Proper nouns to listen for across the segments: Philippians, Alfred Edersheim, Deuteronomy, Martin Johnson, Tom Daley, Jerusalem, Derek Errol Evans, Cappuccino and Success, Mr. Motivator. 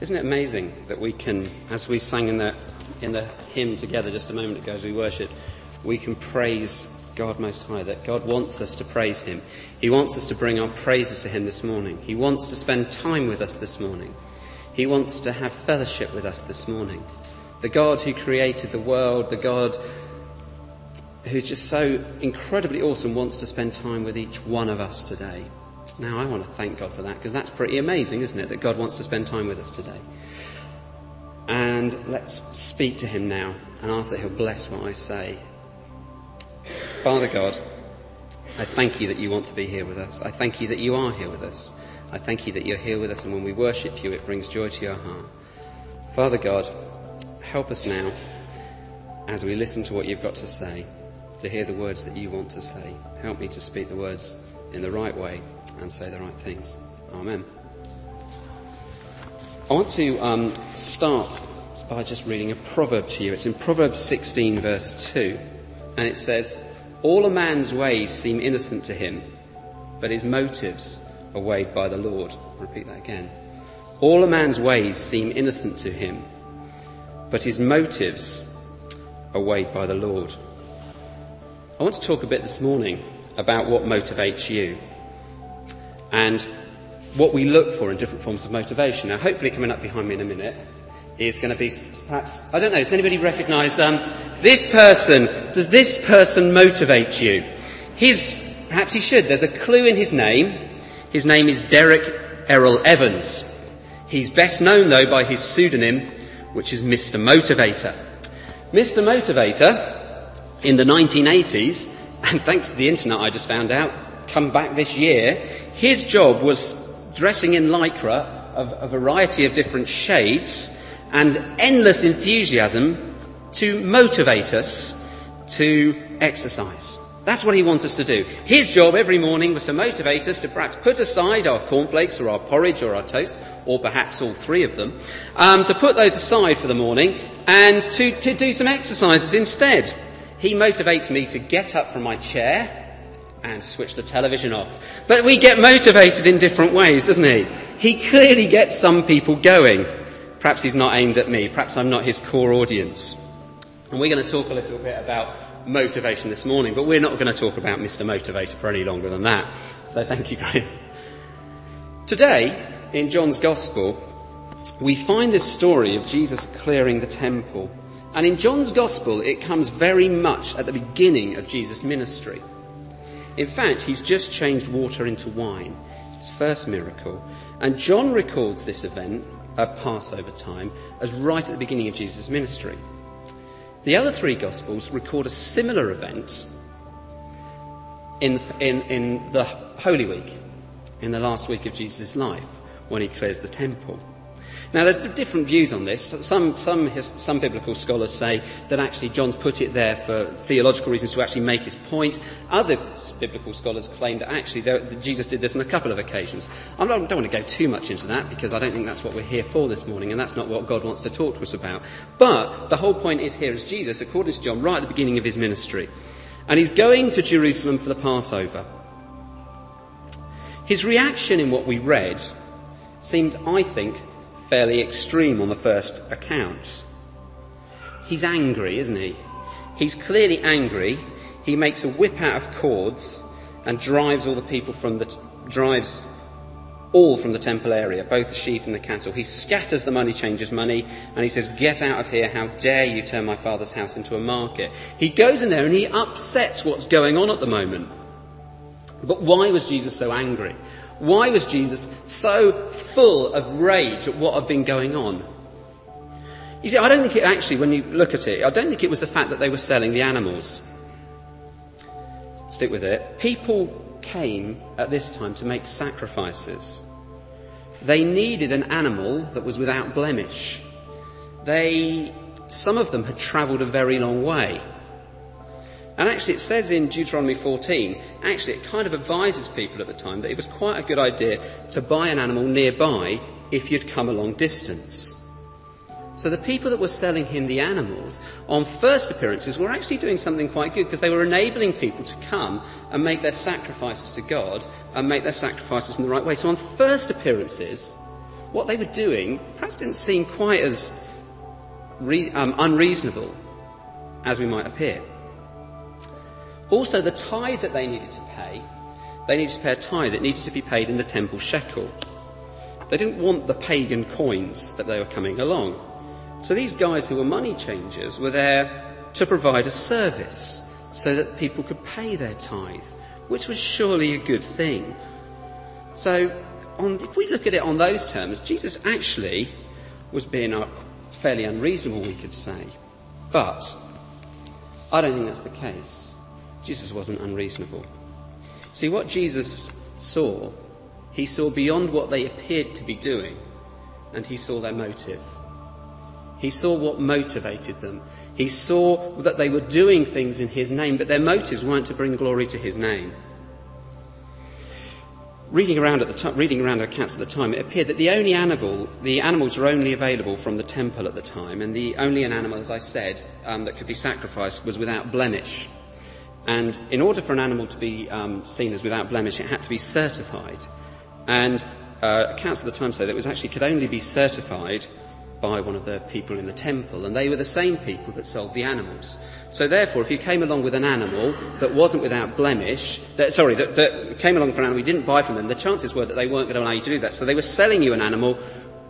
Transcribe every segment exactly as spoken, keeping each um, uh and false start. Isn't it amazing that we can, as we sang in the, in the hymn together just a moment ago as we worship, we can praise God Most High, that God wants us to praise Him. He wants us to bring our praises to Him this morning. He wants to spend time with us this morning. He wants to have fellowship with us this morning. The God who created the world, the God who's just so incredibly awesome, wants to spend time with each one of us today. Now, I want to thank God for that, because that's pretty amazing, isn't it, that God wants to spend time with us today. And let's speak to Him now and ask that He'll bless what I say. Father God, I thank You that You want to be here with us. I thank You that You are here with us. I thank You that You're here with us, and when we worship You, it brings joy to Your heart. Father God, help us now, as we listen to what You've got to say, to hear the words that You want to say. Help me to speak the words in the right way and say the right things. Amen. I want to um, start by just reading a proverb to you. It's in Proverbs sixteen, verse two, and it says, "All a man's ways seem innocent to him, but his motives are weighed by the Lord." I'll repeat that again. "All a man's ways seem innocent to him, but his motives are weighed by the Lord." I want to talk a bit this morning about what motivates you and what we look for in different forms of motivation. Now, hopefully coming up behind me in a minute is going to be perhaps, I don't know, does anybody recognise um, this person? Does this person motivate you? His, perhaps he should. There's a clue in his name. His name is Derek Errol Evans. He's best known, though, by his pseudonym, which is Mister Motivator. Mister Motivator, in the nineteen eighties, and thanks to the internet I just found out, come back this year, his job was dressing in lycra of a variety of different shades and endless enthusiasm to motivate us to exercise. That's what he wants us to do. His job every morning was to motivate us to perhaps put aside our cornflakes or our porridge or our toast, or perhaps all three of them, um, to put those aside for the morning and to, to do some exercises instead. He motivates me to get up from my chair and switch the television off. But we get motivated in different ways, doesn't he? He clearly gets some people going. Perhaps he's not aimed at me. Perhaps I'm not his core audience. And we're going to talk a little bit about motivation this morning, but we're not going to talk about Mister Motivator for any longer than that. So thank you, Graham. Today, in John's Gospel, we find this story of Jesus clearing the temple. And in John's Gospel, it comes very much at the beginning of Jesus' ministry. In fact, he's just changed water into wine, his first miracle. And John records this event at Passover time as right at the beginning of Jesus' ministry. The other three Gospels record a similar event in, in, in the Holy Week, in the last week of Jesus' life, when he clears the temple. Now, there's different views on this. Some, some, some biblical scholars say that actually John's put it there for theological reasons to actually make his point. Other biblical scholars claim that actually there, that Jesus did this on a couple of occasions. I don't, don't want to go too much into that, because I don't think that's what we're here for this morning, and that's not what God wants to talk to us about. But the whole point is here is Jesus, according to John, right at the beginning of his ministry. And he's going to Jerusalem for the Passover. His reaction in what we read seemed, I think, fairly extreme on the first accounts. He's angry, isn't he? He's clearly angry. He makes a whip out of cords and drives all the people from the, drives all from the temple area, both the sheep and the cattle. He scatters the money changers' money, and he says, "Get out of here, how dare you turn my Father's house into a market." He goes in there and he upsets what's going on at the moment. But why was Jesus so angry? Why was Jesus so full of rage at what had been going on? You see, I don't think it actually, when you look at it, I don't think it was the fact that they were selling the animals. Stick with it. People came at this time to make sacrifices. They needed an animal that was without blemish. They, some of them had travelled a very long way. And actually it says in Deuteronomy fourteen, actually it kind of advises people at the time that it was quite a good idea to buy an animal nearby if you'd come a long distance. So the people that were selling him the animals on first appearances were actually doing something quite good, because they were enabling people to come and make their sacrifices to God and make their sacrifices in the right way. So on first appearances, what they were doing perhaps didn't seem quite as re um, unreasonable as we might appear. Also, the tithe that they needed to pay, they needed to pay a tithe that needed to be paid in the temple shekel. They didn't want the pagan coins that they were coming along. So these guys who were money changers were there to provide a service so that people could pay their tithe, which was surely a good thing. So on, if we look at it on those terms, Jesus actually was being fairly unreasonable, we could say. But I don't think that's the case. Jesus wasn't unreasonable. See, what Jesus saw, he saw beyond what they appeared to be doing, and he saw their motive. He saw what motivated them. He saw that they were doing things in his name, but their motives weren't to bring glory to his name. Reading around at the reading around accounts at the time, it appeared that the only animal, the animals were only available from the temple at the time, and the only an animal, as I said, um, that could be sacrificed was without blemish. And in order for an animal to be um, seen as without blemish, it had to be certified. And uh, accounts at the time say that it was actually could only be certified by one of the people in the temple, and they were the same people that sold the animals. So therefore, if you came along with an animal that wasn't without blemish, that, sorry, that, that came along for an animal you didn't buy from them, the chances were that they weren't going to allow you to do that. So they were selling you an animal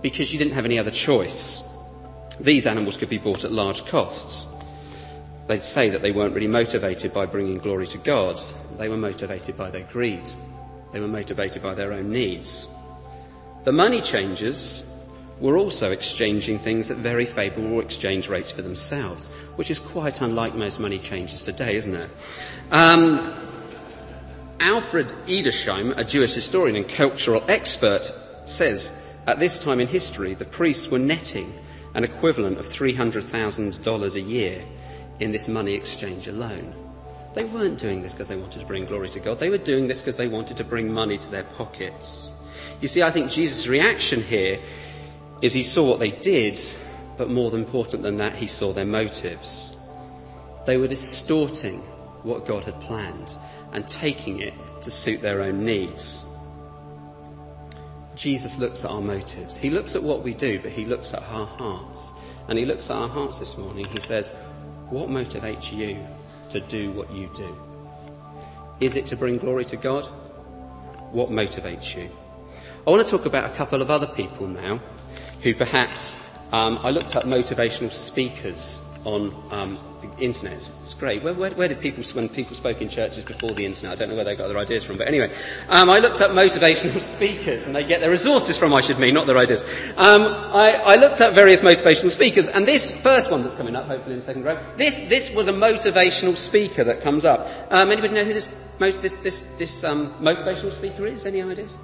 because you didn't have any other choice. These animals could be bought at large costs. They'd say that they weren't really motivated by bringing glory to God. They were motivated by their greed. They were motivated by their own needs. The money changers were also exchanging things at very favourable exchange rates for themselves, which is quite unlike most money changers today, isn't it? Um, Alfred Edersheim, a Jewish historian and cultural expert, says at this time in history the priests were netting an equivalent of three hundred thousand dollars a year in this money exchange alone. They weren't doing this because they wanted to bring glory to God. They were doing this because they wanted to bring money to their pockets. You see, I think Jesus' reaction here is he saw what they did, but more important than that, he saw their motives. They were distorting what God had planned and taking it to suit their own needs. Jesus looks at our motives. He looks at what we do, but he looks at our hearts. And he looks at our hearts this morning. He says, what motivates you to do what you do? Is it to bring glory to God? What motivates you? I want to talk about a couple of other people now who perhaps, um, I looked up motivational speakers on um, the internet. It's great. Where, where, where did people, when people spoke in churches before the internet, I don't know where they got their ideas from, but anyway. Um, I looked up motivational speakers, and they get their resources from, I should mean, not their ideas. Um, I, I looked up various motivational speakers, and this first one that's coming up, hopefully in the second row, this, this was a motivational speaker that comes up. Um, anybody know who this, this, this, this um, motivational speaker is? Any ideas?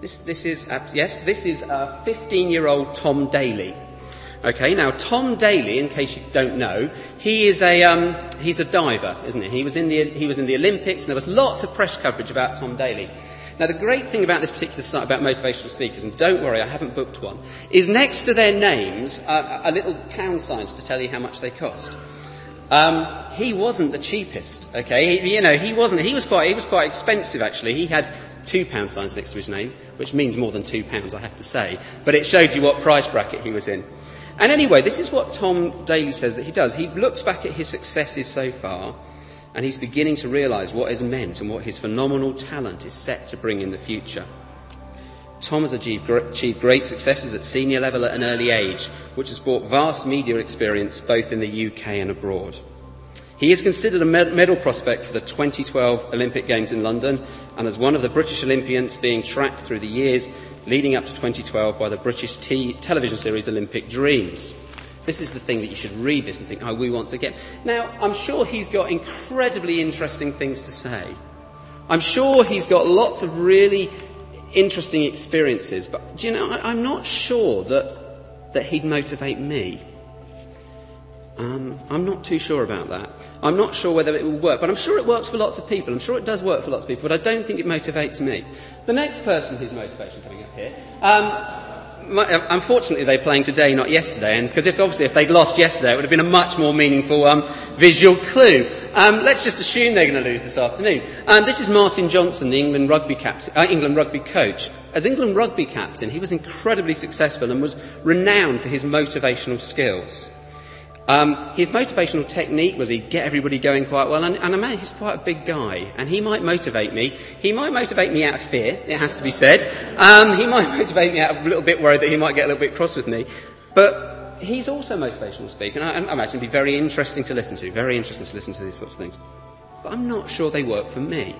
This, this is, yes, this is a fifteen-year-old Tom Daley. Okay, now Tom Daley, in case you don't know, he is a, um, he's a diver, isn't he? He was, in the, he was in the Olympics, and there was lots of press coverage about Tom Daley. Now, the great thing about this particular site, about motivational speakers, and don't worry, I haven't booked one, is next to their names uh, a little pound signs to tell you how much they cost. Um, he wasn't the cheapest, okay? He, you know, he wasn't, he was quite, he was quite expensive, actually. He had two pound signs next to his name, which means more than two pounds, I have to say. But it showed you what price bracket he was in. And anyway, this is what Tom Daley says that he does. He looks back at his successes so far, and he's beginning to realise what is meant and what his phenomenal talent is set to bring in the future. Tom has achieved great successes at senior level at an early age, which has brought vast media experience both in the U K and abroad. He is considered a medal prospect for the twenty twelve Olympic Games in London, and as one of the British Olympians being tracked through the years leading up to twenty twelve by the British t television series Olympic Dreams. This is the thing that you should read this and think, oh, we want to get. Now, I'm sure he's got incredibly interesting things to say. I'm sure he's got lots of really interesting experiences, but do you know, I, I'm not sure that, that he'd motivate me. Um, I'm not too sure about that. I'm not sure whether it will work, but I'm sure it works for lots of people. I'm sure it does work for lots of people, but I don't think it motivates me. The next person who's motivation coming up here, um, unfortunately they're playing today, not yesterday, and because if obviously if they'd lost yesterday, it would have been a much more meaningful um, visual clue. Um, let's just assume they're going to lose this afternoon. Um, this is Martin Johnson, the England rugby captain, uh, England rugby coach. As England rugby captain, he was incredibly successful and was renowned for his motivational skills. Um, his motivational technique was he'd get everybody going quite well, and, and a man, he's quite a big guy, and he might motivate me. He might motivate me out of fear, it has to be said. Um, he might motivate me out of a little bit worried that he might get a little bit cross with me. But he's also motivational speaker, and I, I imagine it'd be very interesting to listen to, very interesting to listen to these sorts of things. But I'm not sure they work for me.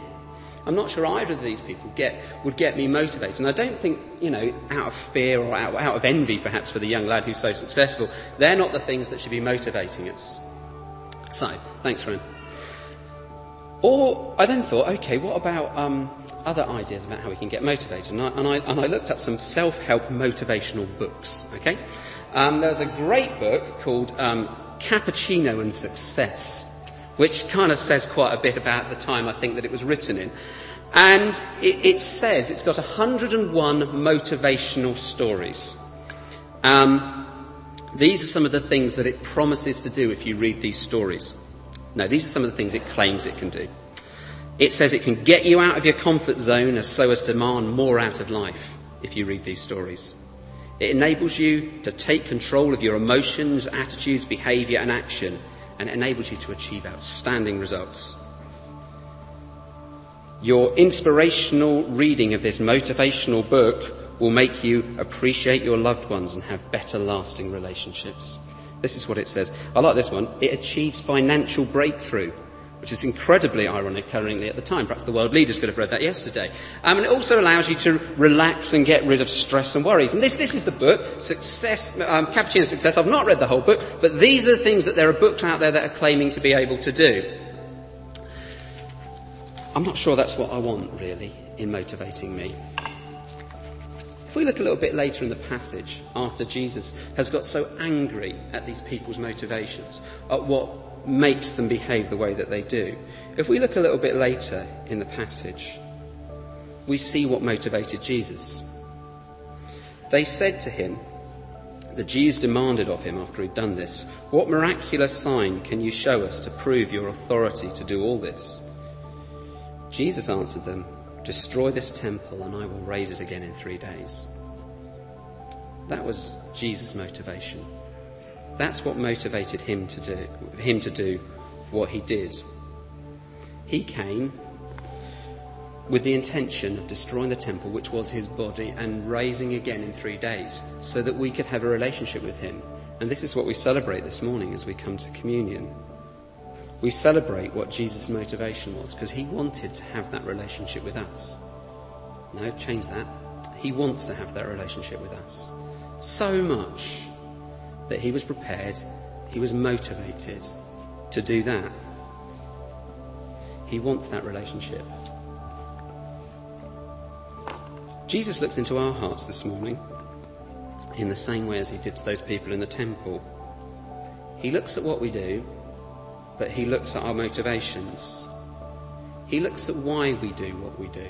I'm not sure either of these people get, would get me motivated. And I don't think, you know, out of fear or out, out of envy, perhaps, for the young lad who's so successful, they're not the things that should be motivating us. So, thanks, Ren. Or I then thought, okay, what about um, other ideas about how we can get motivated? And I, and I, and I looked up some self-help motivational books, okay? Um, there was a great book called um, Cappuccino and Success, which kind of says quite a bit about the time I think that it was written in. And it, it says it's got one hundred and one motivational stories. Um, these are some of the things that it promises to do if you read these stories. No, these are some of the things it claims it can do. It says it can get you out of your comfort zone so as to demand more out of life if you read these stories. It enables you to take control of your emotions, attitudes, behaviour and action, and it enables you to achieve outstanding results. Your inspirational reading of this motivational book will make you appreciate your loved ones and have better lasting relationships. This is what it says. I like this one. It achieves financial breakthrough, which is incredibly ironic currently at the time. Perhaps the world leaders could have read that yesterday. Um, and it also allows you to relax and get rid of stress and worries. And this, this is the book, Success, um, Cappuccino Success. I've not read the whole book, but these are the things that there are books out there that are claiming to be able to do. I'm not sure that's what I want, really, in motivating me. If we look a little bit later in the passage, after Jesus has got so angry at these people's motivations, at what makes them behave the way that they do. If we look a little bit later in the passage, we see what motivated Jesus. They said to him, the Jews demanded of him after he'd done this, "What miraculous sign can you show us to prove your authority to do all this?" Jesus answered them, "Destroy this temple and I will raise it again in three days." That was Jesus' motivation. That's what motivated him to do, him to do what he did. He came with the intention of destroying the temple, which was his body, and raising again in three days, so that we could have a relationship with him. And this is what we celebrate this morning as we come to communion. We celebrate what Jesus' motivation was, because he wanted to have that relationship with us. No, change that. He wants to have that relationship with us. So much that he was prepared, he was motivated to do that. He wants that relationship. Jesus looks into our hearts this morning in the same way as he did to those people in the temple. He looks at what we do, but he looks at our motivations. He looks at why we do what we do.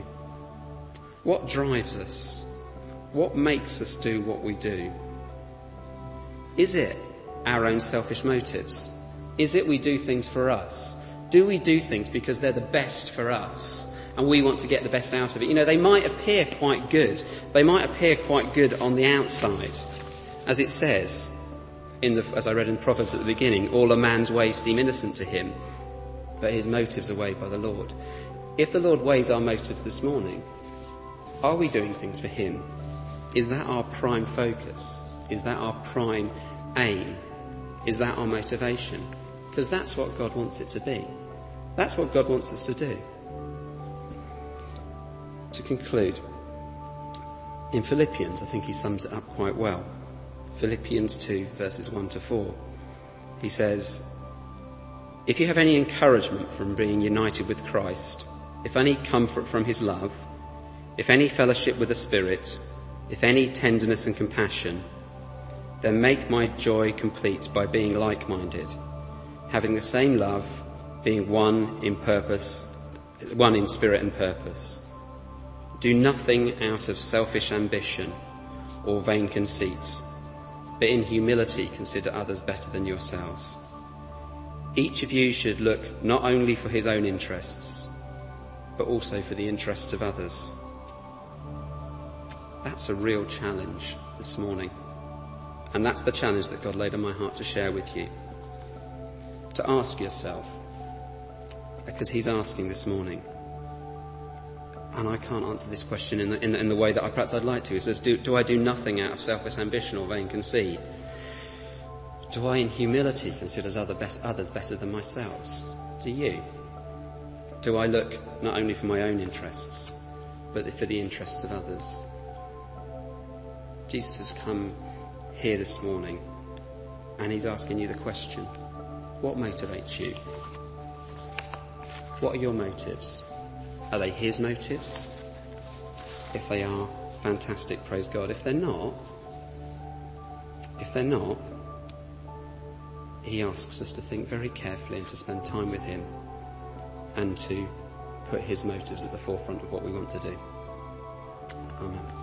What drives us? What makes us do what we do? Is it our own selfish motives? Is it we do things for us? Do we do things because they're the best for us and we want to get the best out of it? You know, they might appear quite good. They might appear quite good on the outside. As it says, in the, as I read in Proverbs at the beginning, all a man's ways seem innocent to him, but his motives are weighed by the Lord. If the Lord weighs our motives this morning, are we doing things for him? Is that our prime focus? Is that our prime aim? Is that our motivation? Because that's what God wants it to be. That's what God wants us to do. To conclude, in Philippians, I think he sums it up quite well. Philippians two, verses one to four. He says, "If you have any encouragement from being united with Christ, if any comfort from his love, if any fellowship with the Spirit, if any tenderness and compassion, then make my joy complete by being like-minded, having the same love, being one in purpose, one in spirit and purpose. Do nothing out of selfish ambition or vain conceit, but in humility consider others better than yourselves. Each of you should look not only for his own interests, but also for the interests of others. That's a real challenge this morning. And that's the challenge that God laid on my heart to share with you. To ask yourself, because he's asking this morning, and I can't answer this question in the, in the, in the way that I perhaps I'd like to. He says, do, do I do nothing out of selfish ambition or vain conceit? Do I in humility consider other be- others better than myself? Do you? Do I look not only for my own interests, but for the interests of others? Jesus has come here this morning, and he's asking you the question, what motivates you? What are your motives? Are they his motives? If they are, fantastic, praise God. If they're not, if they're not, he asks us to think very carefully and to spend time with him and to put his motives at the forefront of what we want to do. Amen.